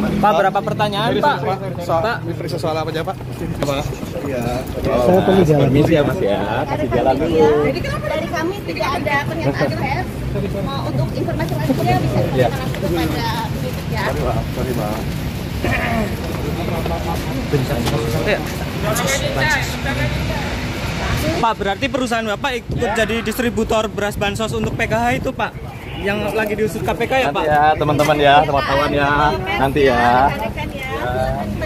Pak, berapa pertanyaan, Pak? Pak, diperiksa soal apa aja, Pak? Pak. Iya. Saya perlu jalan. Permisi ya, Mas ya. Kasih jalan dulu. Jadi kenapa dari kami tidak ada pernyataan agresif? Mau untuk informasi lanjutnya bisa disampaikan kepada penyidik ya. Sorry, Pak. Pak, berarti perusahaan Bapak ikut jadi distributor beras bansos untuk PKH itu, Pak? Yang lagi diusut KPK ya, Pak? Ya, teman-teman ya, nanti ya.